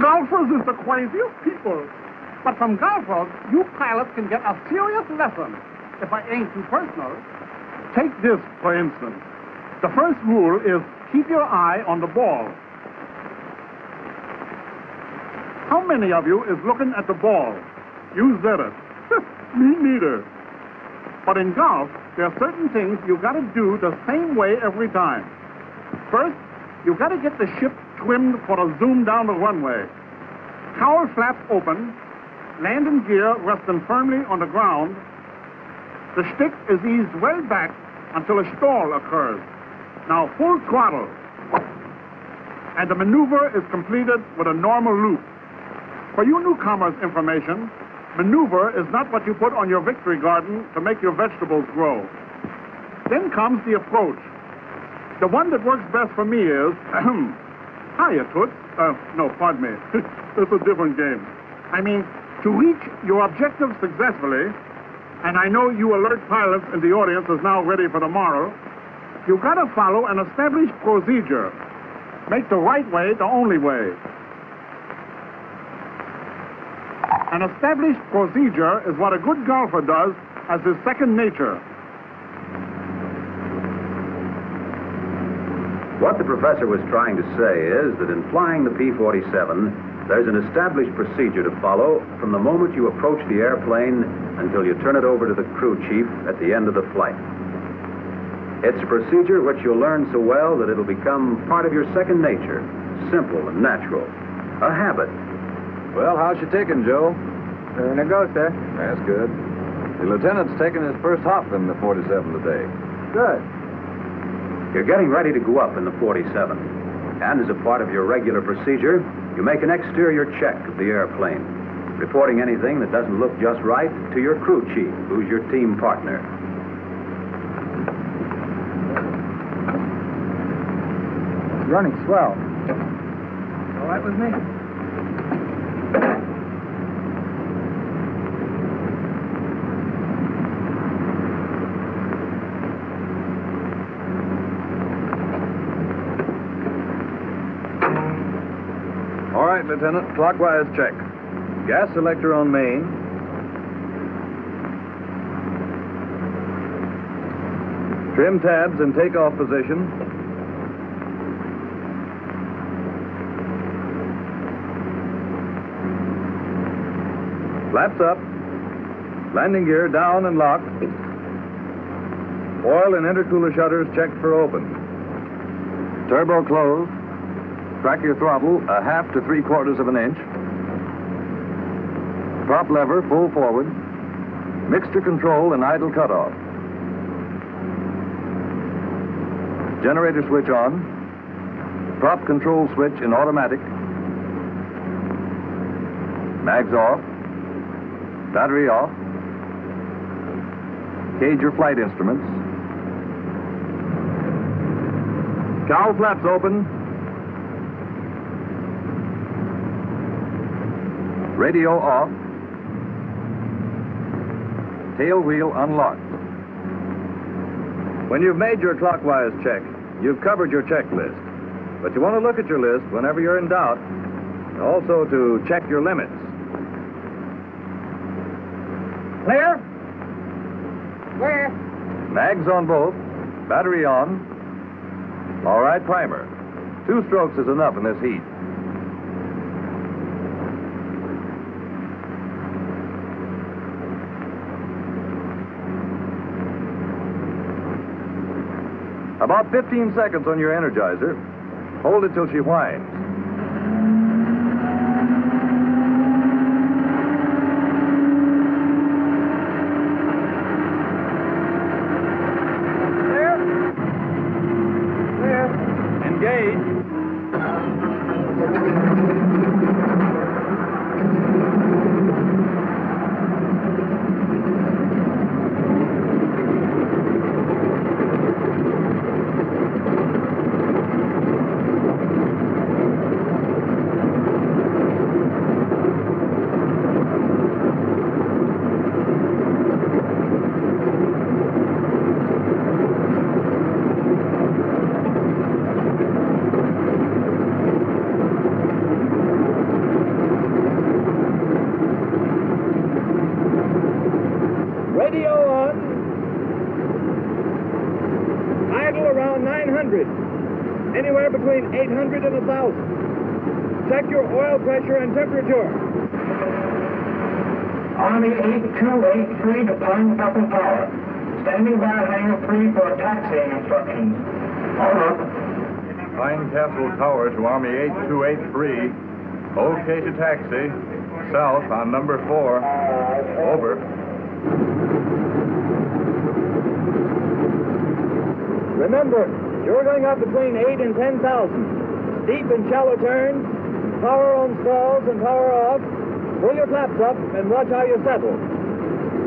Golfers is the quaintest people. But from golfers, you pilots can get a serious lesson. If I ain't too personal. Take this, for instance. The first rule is keep your eye on the ball. How many of you is looking at the ball? You said it. Me neither. But in golf, there are certain things you got to do the same way every time. First, you got to get the ship trimmed for a zoom down the runway. Cowl flaps open, landing gear resting firmly on the ground. The stick is eased well back until a stall occurs. Now full throttle. And the maneuver is completed with a normal loop. For you newcomers' information, maneuver is not what you put on your victory garden to make your vegetables grow. Then comes the approach. The one that works best for me is, hiya, Toots. No, pardon me. It's a different game. I mean, to reach your objective successfully, and I know you alert pilots and the audience is now ready for tomorrow, you got to follow an established procedure. Make the right way the only way. An established procedure is what a good golfer does as his second nature. What the professor was trying to say is that in flying the P-47, there's an established procedure to follow from the moment you approach the airplane until you turn it over to the crew chief at the end of the flight. It's a procedure which you'll learn so well that it'll become part of your second nature, simple and natural, a habit. Well, how's she taking, Joe? There it goes, sir. That's good. The lieutenant's taking his first hop in the 47 today. Good. You're getting ready to go up in the 47. And as a part of your regular procedure, you make an exterior check of the airplane, reporting anything that doesn't look just right to your crew chief, who's your team partner. It's running swell. All right with me? Lieutenant, clockwise check. Gas selector on main. Trim tabs in takeoff position. Flaps up. Landing gear down and locked. Oil and intercooler shutters checked for open. Turbo closed. Track your throttle a half to three-quarters of an inch. Prop lever full forward. Mixture control and idle cutoff. Generator switch on. Prop control switch in automatic. Mags off. Battery off. Cage your flight instruments. Cowl flaps open. Radio off. Tail wheel unlocked. When you've made your clockwise check, you've covered your checklist. But you want to look at your list whenever you're in doubt, and also to check your limits. Clear? Clear. Mags on both. Battery on. All right, primer. 2 strokes is enough in this heat. About 15 seconds on your energizer. Hold it till she whines. Clear. Clear. Engage. around 900, anywhere between 800 and 1,000. Check your oil pressure and temperature. Army 8283 to Pine Castle Tower. Standing by hangar 3 for taxiing instructions. Over. Pine Castle Tower to Army 8283. Okay to taxi. South on number 4. Over. Remember, you're going up between 8 and 10,000. Deep and shallow turns, power on stalls and power off. Pull your flaps up and watch how you settle.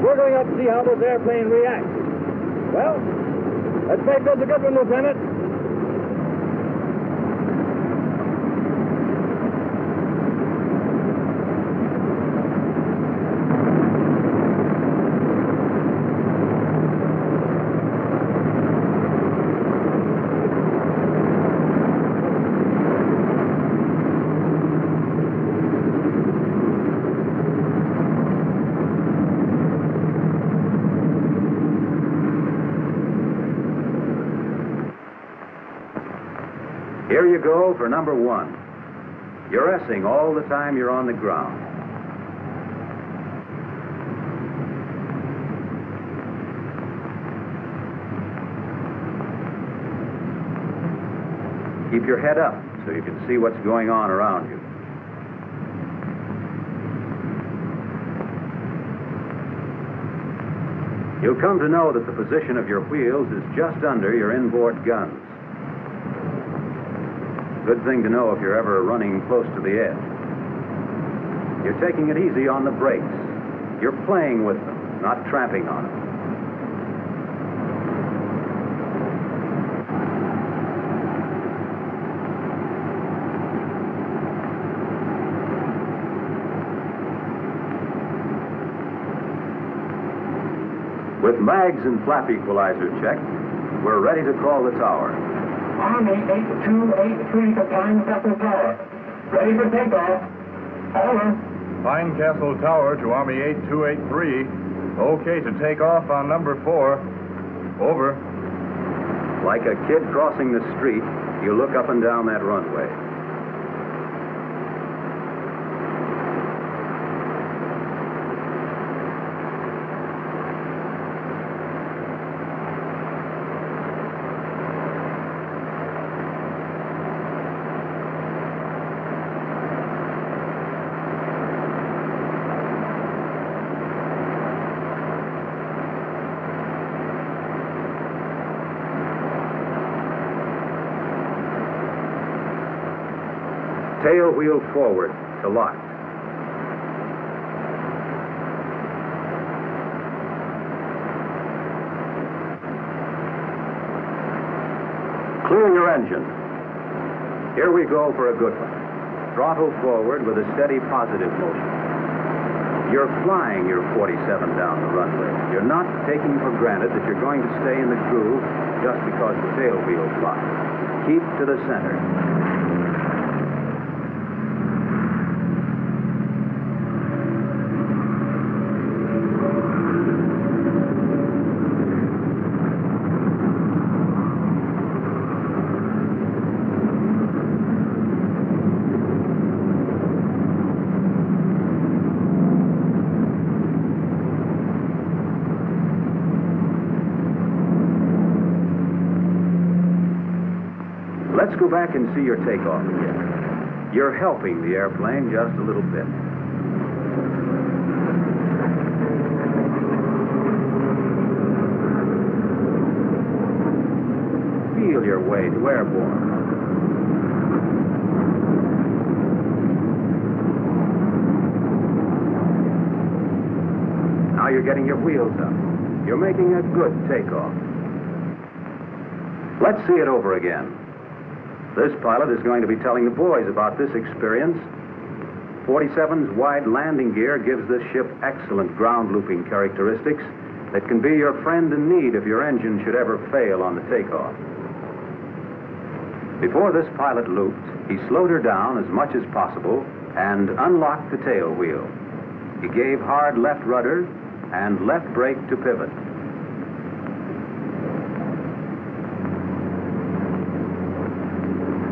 We're going up to see how this airplane reacts. Well, let's make this a good one, Lieutenant. Here you go for number 1. You're essing all the time you're on the ground. Keep your head up so you can see what's going on around you. You'll come to know that the position of your wheels is just under your inboard guns. Good thing to know if you're ever running close to the edge. You're taking it easy on the brakes. You're playing with them, not tramping on them. With mags and flap equalizer checked, we're ready to call the tower. Army 8283 to Pine Castle Tower. Ready for takeoff. Over. Pine Castle Tower to Army 8283. Okay to take off on number 4. Over. Like a kid crossing the street, you look up and down that runway. Tail wheel forward to lock. Clear your engine. Here we go for a good one. Throttle forward with a steady positive motion. You're flying your 47 down the runway. You're not taking for granted that you're going to stay in the groove just because the tail wheel's locked. Keep to the center. Let's go back and see your takeoff again. You're helping the airplane just a little bit. Feel your way to airborne. Now you're getting your wheels up. You're making a good takeoff. Let's see it over again. This pilot is going to be telling the boys about this experience. 47's wide landing gear gives this ship excellent ground looping characteristics that can be your friend in need if your engine should ever fail on the takeoff. Before this pilot looped, he slowed her down as much as possible and unlocked the tail wheel. He gave hard left rudder and left brake to pivot.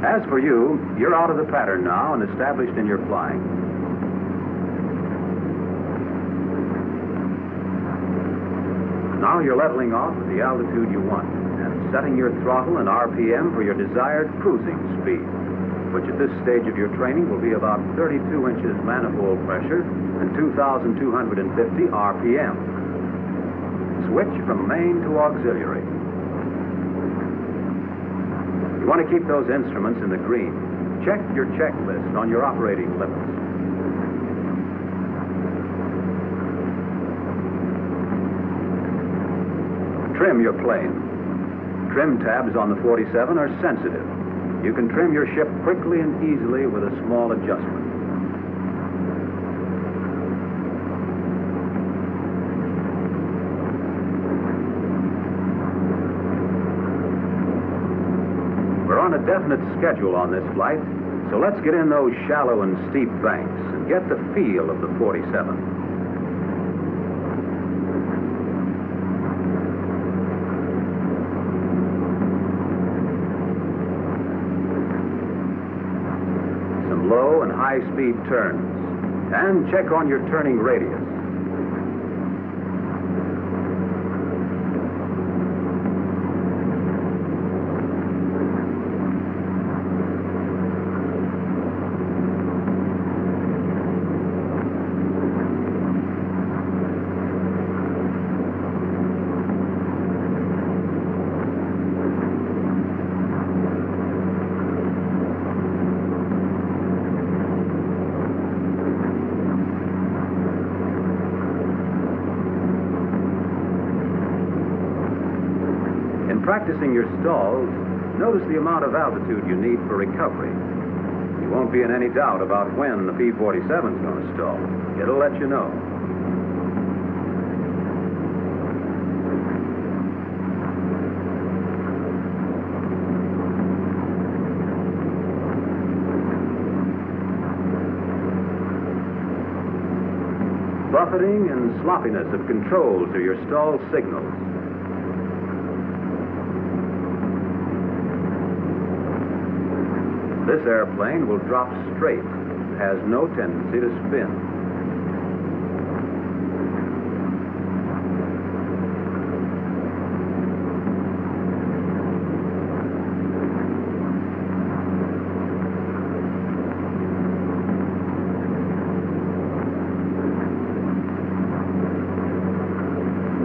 As for you, you're out of the pattern now and established in your flying. Now you're leveling off at the altitude you want and setting your throttle and RPM for your desired cruising speed, which at this stage of your training will be about 32 inches manifold pressure and 2,250 RPM. Switch from main to auxiliary. You want to keep those instruments in the green. Check your checklist on your operating limits. Trim your plane. Trim tabs on the 47 are sensitive. You can trim your ship quickly and easily with a small adjustment. Definite schedule on this flight, so let's get in those shallow and steep banks and get the feel of the 47. Some low and high-speed turns, and check on your turning radius. Practicing your stalls, notice the amount of altitude you need for recovery. You won't be in any doubt about when the P-47 is going to stall. It'll let you know. Buffeting and sloppiness of controls are your stall signals. This airplane will drop straight, has no tendency to spin.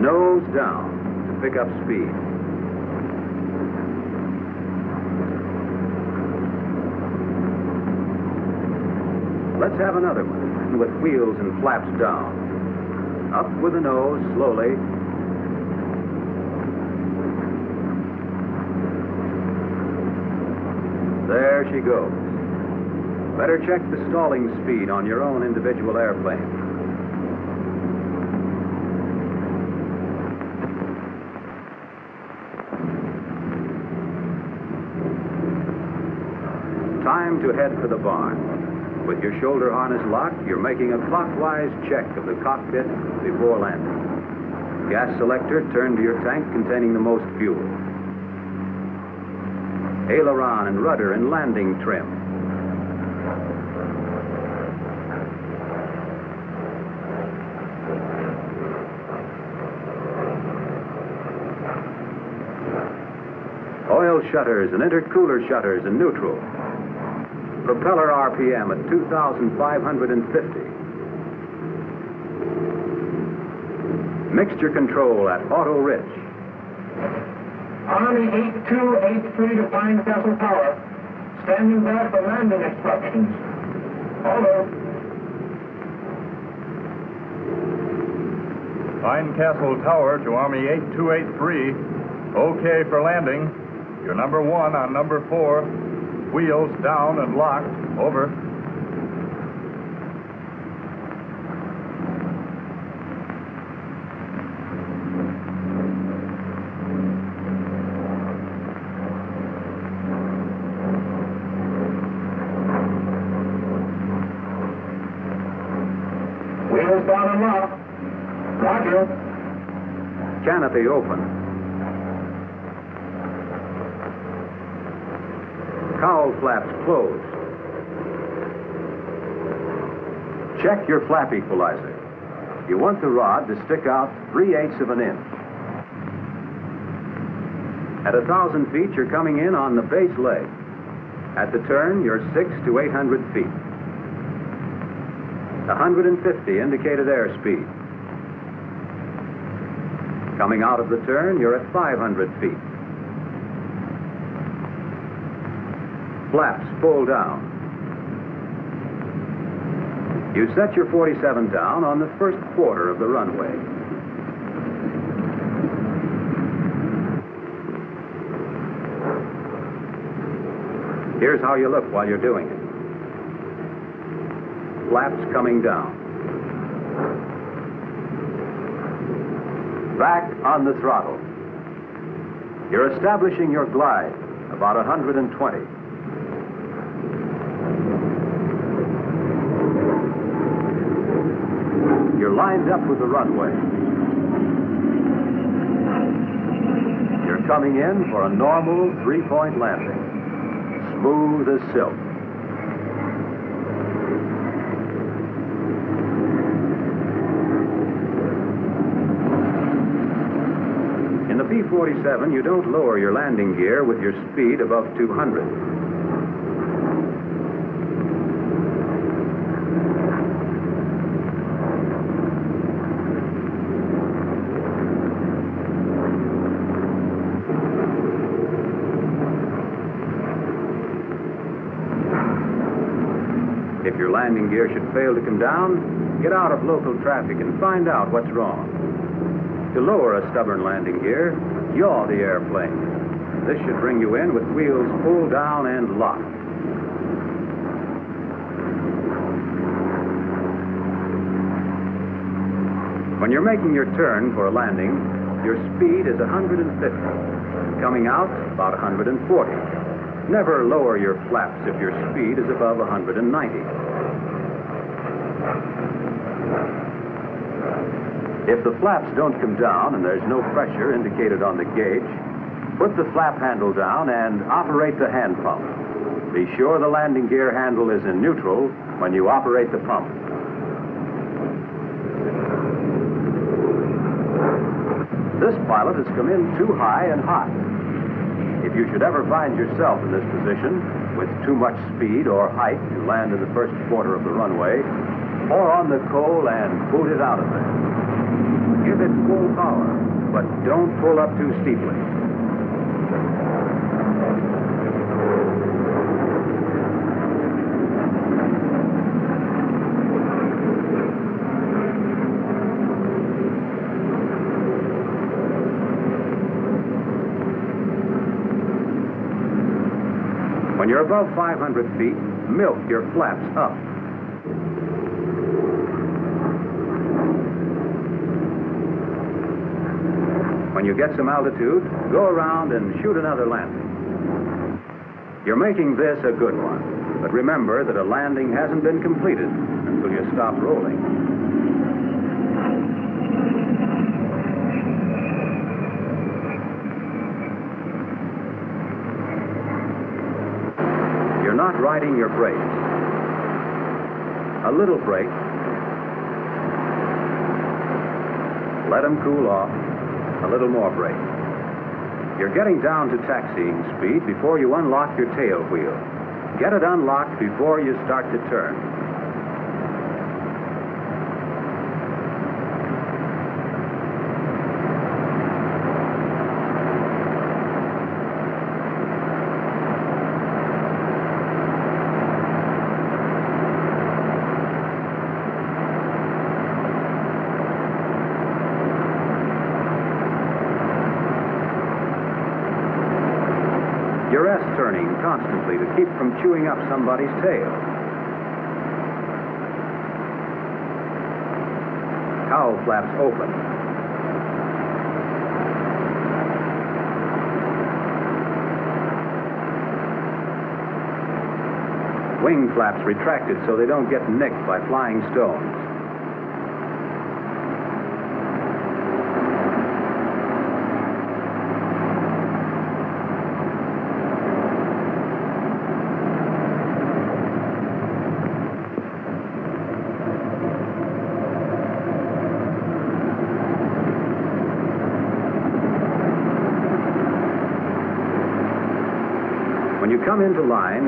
Nose down to pick up speed. Let's have another one with wheels and flaps down. Up with the nose slowly. There she goes. Better check the stalling speed on your own individual airplane. Time to head for the barn. With your shoulder harness locked, you're making a clockwise check of the cockpit before landing. Gas selector turned to your tank containing the most fuel. Aileron and rudder in landing trim. Oil shutters and intercooler shutters in neutral. Propeller RPM at 2,550. Mixture control at auto rich. Army 8283 to Pine Castle Tower. Standing by for landing instructions. Over. Pine Castle Tower to Army 8283. Okay for landing. You're number one on number four. Wheels down and locked. Over. Wheels down and locked. Roger. Canopy open. hull flaps closed. Check your flap equalizer. You want the rod to stick out 3/8 of an inch. At 1,000 feet, you're coming in on the base leg. At the turn, you're 600 to 800 feet. 150 indicated airspeed. Coming out of the turn, you're at 500 feet. Flaps pull down. You set your 47 down on the first quarter of the runway. Here's how you look while you're doing it. Flaps coming down. Back on the throttle. You're establishing your glide, about 120. You're lined up with the runway. You're coming in for a normal three-point landing. Smooth as silk. In the P-47, you don't lower your landing gear with your speed above 200. If your landing gear should fail to come down, get out of local traffic and find out what's wrong. To lower a stubborn landing gear, yaw the airplane. This should bring you in with wheels pulled down and locked. When you're making your turn for a landing, your speed is 150, coming out about 140. Never lower your flaps if your speed is above 190. If the flaps don't come down and there's no pressure indicated on the gauge, put the flap handle down and operate the hand pump. Be sure the landing gear handle is in neutral when you operate the pump. This pilot has come in too high and hot. If you should ever find yourself in this position with too much speed or height to land in the first quarter of the runway, pour on the coal and boot it out of there. Give it full power, but don't pull up too steeply. When you're above 500 feet, milk your flaps up. When you get some altitude, go around and shoot another landing. You're making this a good one, but remember that a landing hasn't been completed until you stop rolling. Not riding your brakes. A little brake. Let them cool off. A little more brake. You're getting down to taxiing speed before you unlock your tail wheel. Get it unlocked before you start to turn. You're S-turning constantly to keep from chewing up somebody's tail. Cowl flaps open. Wing flaps retracted so they don't get nicked by flying stones. When you come into line,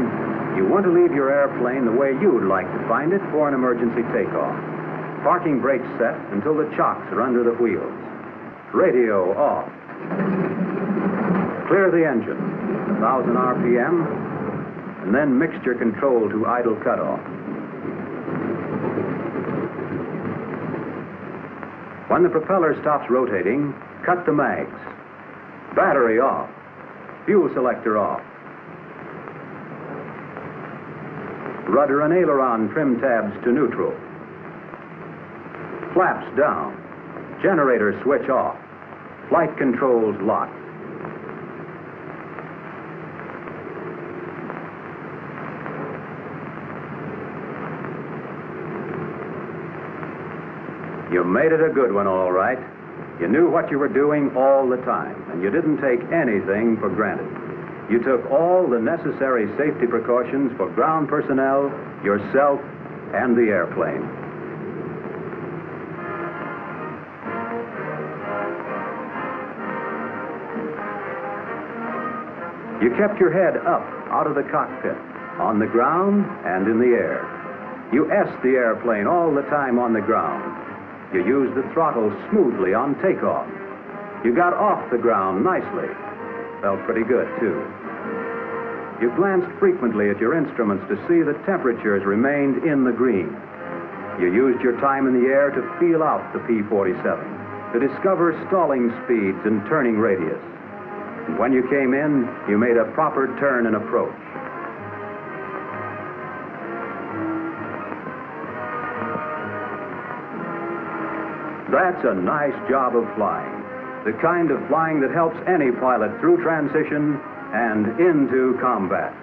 you want to leave your airplane the way you'd like to find it for an emergency takeoff. Parking brake set until the chocks are under the wheels. Radio off. Clear the engine, 1,000 RPM, and then mixture control to idle cutoff. When the propeller stops rotating, cut the mags. Battery off. Fuel selector off. Rudder and aileron trim tabs to neutral. Flaps down. Generator switch off. Flight controls locked. You made it a good one, all right. You knew what you were doing all the time, and you didn't take anything for granted. You took all the necessary safety precautions for ground personnel, yourself, and the airplane. You kept your head up out of the cockpit, on the ground, and in the air. You S'd the airplane all the time on the ground. You used the throttle smoothly on takeoff. You got off the ground nicely. Felt pretty good, too. You glanced frequently at your instruments to see that temperatures remained in the green. You used your time in the air to feel out the P-47, to discover stalling speeds and turning radius. And when you came in, you made a proper turn and approach. That's a nice job of flying, the kind of flying that helps any pilot through transition and into combat.